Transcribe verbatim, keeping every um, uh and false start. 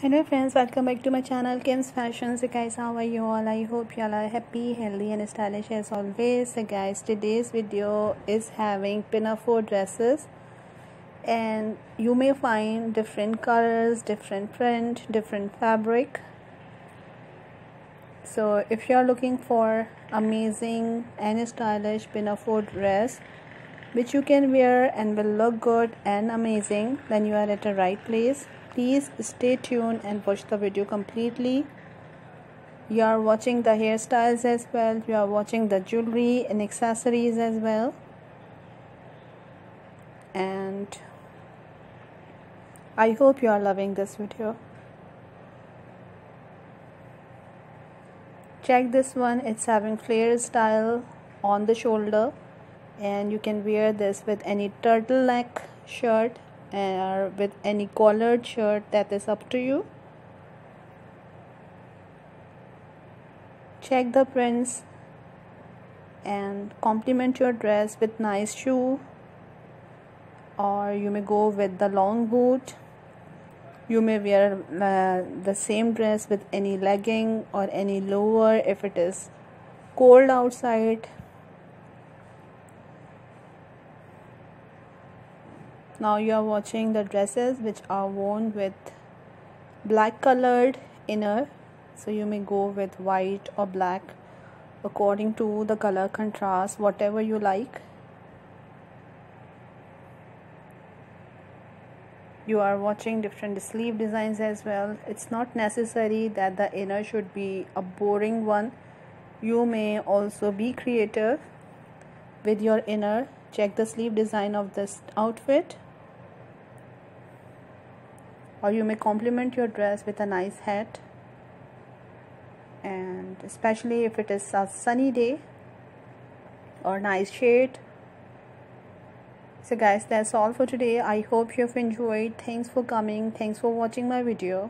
Hello friends, welcome back to my channel Kim's Fashions. Guys, how are you all? I hope you all are happy, healthy and stylish as always. So guys, today's video is having pinafore dresses, and you may find different colors, different print, different fabric. So if you are looking for amazing and stylish pinafore dress which you can wear and will look good and amazing, then you are at the right place. Please stay tuned and watch the video completely. You are watching the hairstyles as well, you are watching the jewelry and accessories as well, and I hope you are loving this video. Check this one, it's having flare style on the shoulder, and you can wear this with any turtleneck shirt or with any collared shirt, that is up to you. Check the prints and complement your dress with nice shoe, or you may go with the long boot. You may wear uh, the same dress with any legging or any lower if it is cold outside. Now you are watching the dresses which are worn with black colored inner, so you may go with white or black according to the color contrast, whatever you like. You are watching different sleeve designs as well. It's not necessary that the inner should be a boring one. You may also be creative with your inner. Check the sleeve design of this outfit. Or you may complement your dress with a nice hat, and especially if it is a sunny day or nice shade. So guys, that's all for today. I hope you've enjoyed. Thanks for coming. Thanks for watching my video.